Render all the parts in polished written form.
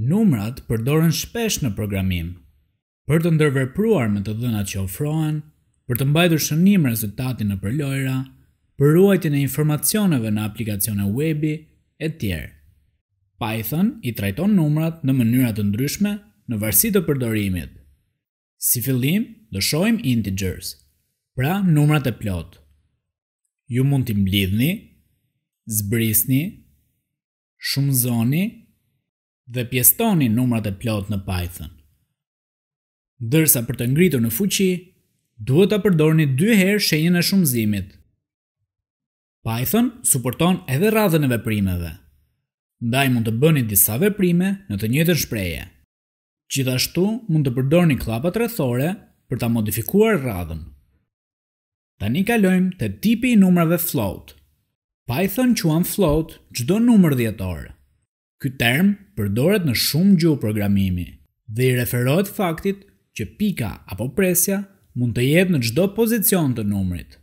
Numrat përdoren shpesh në programim, për të ndërvepruar me të dhënat që ofrohen, për të mbajtur shënim rezultatin nëpër lojra, për ruajtjen e informacioneve në aplikacione webi, etj. Python I trajton numrat në mënyra të ndryshme në varësi të përdorimit. Si fillim, do shohim integers, pra numrat e plot. Ju mund t'i mblidhni, zbrisni, shumëzoni dhe pjestoni numrat e plot në Python. Dërsa për të ngritur në fuqi, duhet ta përdorni 2 herë shenjën e shumëzimit. Python suporton edhe radhën e veprimeve. Ndaj mund të bëni disa veprime në të njëjtën shprehje. Gjithashtu mund të përdorni klapat rrethore për ta modifikuar radhën. Tani kalojmë te tipi I numrave float. Python quan float çdo numër dhjetor. Ky term përdoret në shumë gjuhë programimi dhe I referohet faktit që pika apo presja mund të jetë në çdo pozicion të numrit.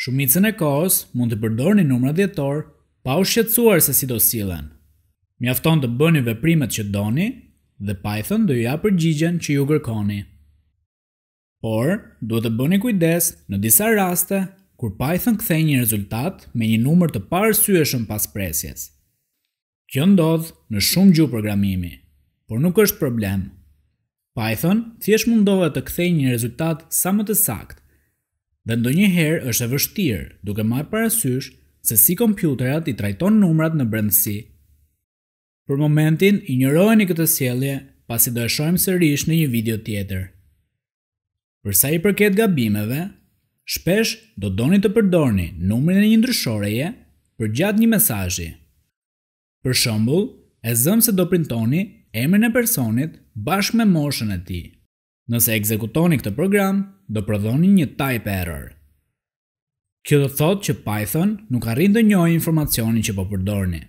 Shumicën e kohës mund të përdorni numra dhjetor pa u shqetësuar se si do sillen. Mjafton të bëni veprimet që doni dhe Python do ju jap përgjigjen që ju kërkoni. Por, duhet të bëni kujdes në disa raste kur Python kthej një rezultat me një numër të paarsyeshëm pas presjes. Kjo ndodh në shumë gjuhë programimi, por nuk është problem. Python thjesht mundohet të kthejë një rezultat sa më të saktë, dhe ndonjëherë është e vështirë duke marrë parasysh se si kompjuterat I trajton numrat në brendësi. Për momentin, injorojeni këtë sjellje, pasi do e shohim sërish në një video tjetër. Për sa I përket gabimeve, shpesh do doni të përdorni numrin e një ndryshoreje përgjatë një mesazhi. Për shembull, e zëm se do printoni emrin e personit bashkë me moshën e tij. Nëse ekzekutoni këtë program, do prodhoni një type error. Kjo do thotë që Python nuk arrin të njohë informacionin që po përdorni.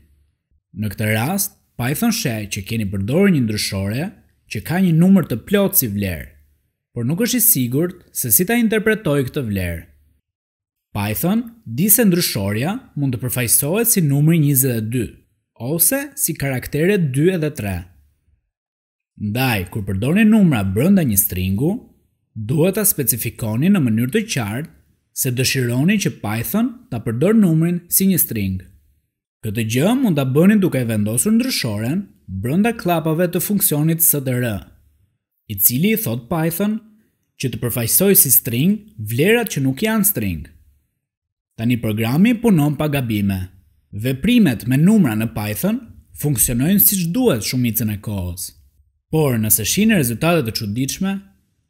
Në këtë rast, Python sheh që keni përdorur një ndryshore që ka një numër të plot si vlerë, por nuk është I sigurt se si ta interpretojë këtë vlerë. Python di se ndryshoria mund të përfaqësohet si numri 22. Ose si karaktere 2 dhe 3. Ndaj, kur përdorni numra brenda një stringu, duhet ta specifikoni në mënyrë të qartë se dëshironi që Python ta përdor numrin si një string. Këtë gjë mund ta bëni duke vendosur ndryshoren brenda klapave të funksionit str, I cili I thot Python që të përfaqësoj si string vlerat që nuk janë string. Tani programi punon pa gabime. Veprimet me numra në Python funksionojnë siç duhet shumicën e kohës. Por nëse shihni rezultate të çuditshme,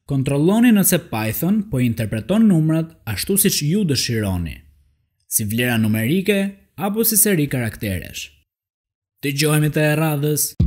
kontrolloni nëse Python po interpreton numrat ashtu siç ju dëshironi, si vlera numerike apo si seri karakteresh. Dëgjohemi te radhës.